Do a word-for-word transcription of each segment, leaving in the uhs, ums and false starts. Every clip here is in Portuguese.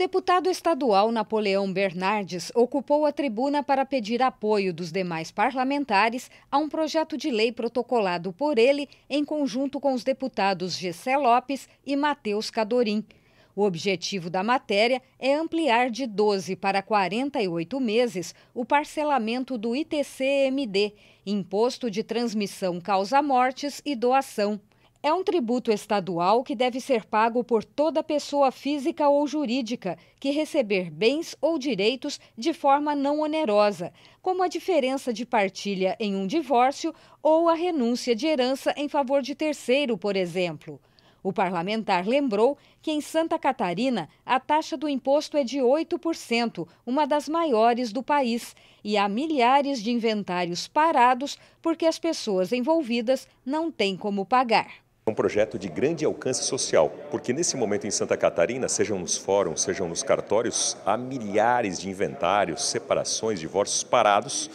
deputado estadual Napoleão Bernardes ocupou a tribuna para pedir apoio dos demais parlamentares a um projeto de lei protocolado por ele em conjunto com os deputados Jessé Lopes e Matheus Cadorim. O objetivo da matéria é ampliar de doze para quarenta e oito meses o parcelamento do I T C M D, Imposto de Transmissão Causa-Mortes e Doação. É um tributo estadual que deve ser pago por toda pessoa física ou jurídica que receber bens ou direitos de forma não onerosa, como a diferença de partilha em um divórcio ou a renúncia de herança em favor de terceiro, por exemplo. O parlamentar lembrou que em Santa Catarina a taxa do imposto é de oito por cento, uma das maiores do país, e há milhares de inventários parados porque as pessoas envolvidas não têm como pagar. É um projeto de grande alcance social, porque nesse momento em Santa Catarina, sejam nos fóruns, sejam nos cartórios, há milhares de inventários, separações, divórcios parados,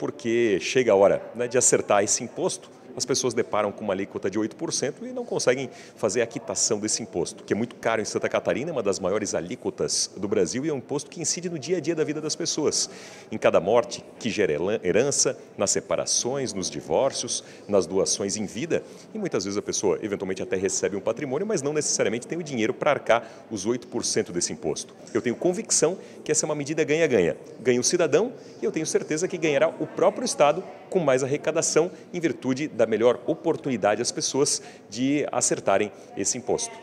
porque chega a hora, né, de acertar esse imposto. As pessoas deparam com uma alíquota de oito por cento e não conseguem fazer a quitação desse imposto, que é muito caro em Santa Catarina, é uma das maiores alíquotas do Brasil e é um imposto que incide no dia a dia da vida das pessoas. Em cada morte que gera herança, nas separações, nos divórcios, nas doações em vida, e muitas vezes a pessoa eventualmente até recebe um patrimônio, mas não necessariamente tem o dinheiro para arcar os oito por cento desse imposto. Eu tenho convicção que essa é uma medida ganha-ganha. Ganha o cidadão e eu tenho certeza que ganhará o próprio Estado com mais arrecadação em virtude da da melhor oportunidade às pessoas de acertarem esse imposto.